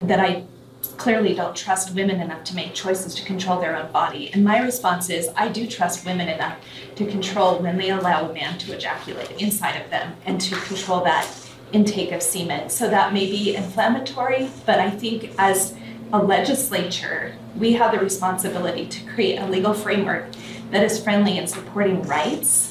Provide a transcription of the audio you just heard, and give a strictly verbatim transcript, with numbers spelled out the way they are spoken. that I clearly don't trust women enough to make choices to control their own body. And my response is, I do trust women enough to control when they allow a man to ejaculate inside of them and to control that intake of semen. So that may be inflammatory, but I think as a legislature, we have the responsibility to create a legal framework that is friendly in supporting rights